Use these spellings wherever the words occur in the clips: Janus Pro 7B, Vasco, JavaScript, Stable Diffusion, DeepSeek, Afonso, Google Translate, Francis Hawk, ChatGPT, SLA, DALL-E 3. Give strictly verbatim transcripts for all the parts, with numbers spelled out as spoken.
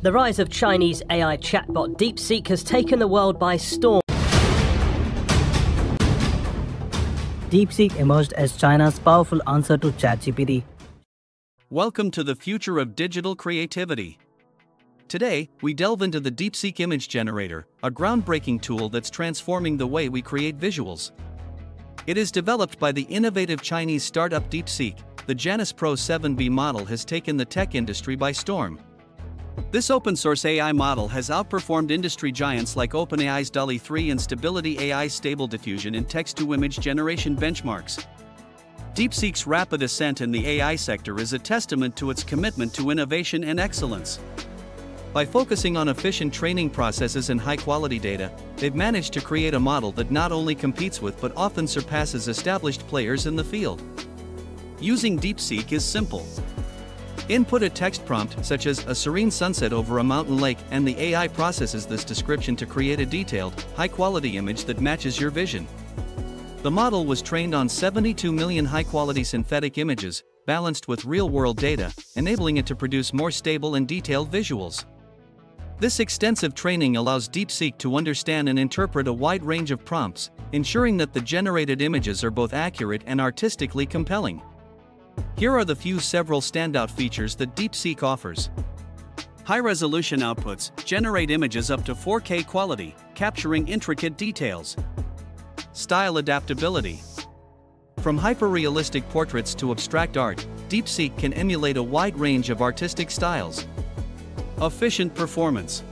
The rise of Chinese A I chatbot DeepSeek has taken the world by storm. DeepSeek emerged as China's powerful answer to ChatGPT. Welcome to the future of digital creativity. Today, we delve into the DeepSeek image generator, a groundbreaking tool that's transforming the way we create visuals. It is developed by the innovative Chinese startup DeepSeek. The Janus Pro seven B model has taken the tech industry by storm. This open-source A I model has outperformed industry giants like OpenAI's DALL-E three and Stability A I's Stable Diffusion in text-to-image generation benchmarks. DeepSeek's rapid ascent in the A I sector is a testament to its commitment to innovation and excellence. By focusing on efficient training processes and high-quality data, they've managed to create a model that not only competes with but often surpasses established players in the field. Using DeepSeek is simple. Input a text prompt such as a serene sunset over a mountain lake, and the A I processes this description to create a detailed, high-quality image that matches your vision. The model was trained on seventy-two million high-quality synthetic images, balanced with real-world data, enabling it to produce more stable and detailed visuals. This extensive training allows DeepSeek to understand and interpret a wide range of prompts, ensuring that the generated images are both accurate and artistically compelling. Here are the few several standout features that DeepSeek offers. High-resolution outputs generate images up to four K quality, capturing intricate details. Style adaptability. From hyper-realistic portraits to abstract art, DeepSeek can emulate a wide range of artistic styles. Efficient performance.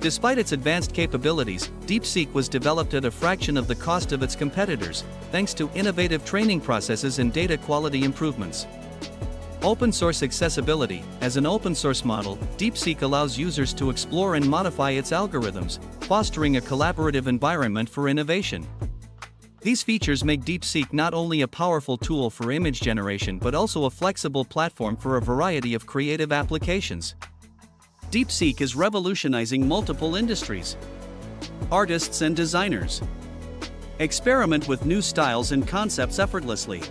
Despite its advanced capabilities, DeepSeek was developed at a fraction of the cost of its competitors, thanks to innovative training processes and data quality improvements. Open-source accessibility. As an open-source model, DeepSeek allows users to explore and modify its algorithms, fostering a collaborative environment for innovation. These features make DeepSeek not only a powerful tool for image generation but also a flexible platform for a variety of creative applications. DeepSeek is revolutionizing multiple industries. Artists and designers. Experiment with new styles and concepts effortlessly.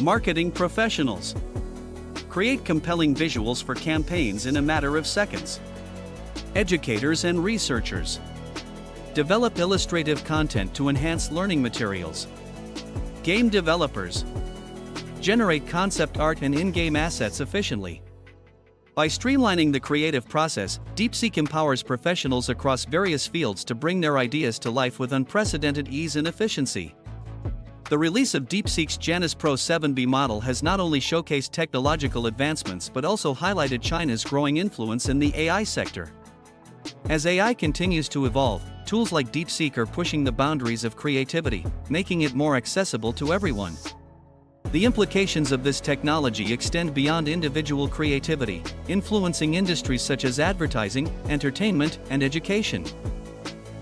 Marketing professionals. Create compelling visuals for campaigns in a matter of seconds. Educators and researchers. Develop illustrative content to enhance learning materials. Game developers. Generate concept art and in-game assets efficiently. By streamlining the creative process, DeepSeek empowers professionals across various fields to bring their ideas to life with unprecedented ease and efficiency. The release of DeepSeek's Janus Pro seven B model has not only showcased technological advancements but also highlighted China's growing influence in the A I sector. As A I continues to evolve, tools like DeepSeek are pushing the boundaries of creativity, making it more accessible to everyone. The implications of this technology extend beyond individual creativity, influencing industries such as advertising, entertainment, and education.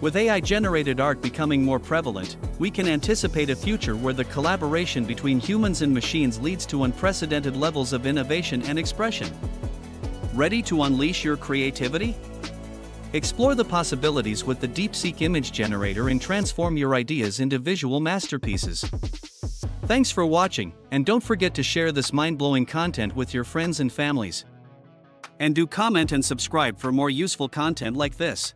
With A I-generated art becoming more prevalent, we can anticipate a future where the collaboration between humans and machines leads to unprecedented levels of innovation and expression. Ready to unleash your creativity? Explore the possibilities with the DeepSeek image generator and transform your ideas into visual masterpieces. Thanks for watching, and don't forget to share this mind-blowing content with your friends and families. And do comment and subscribe for more useful content like this.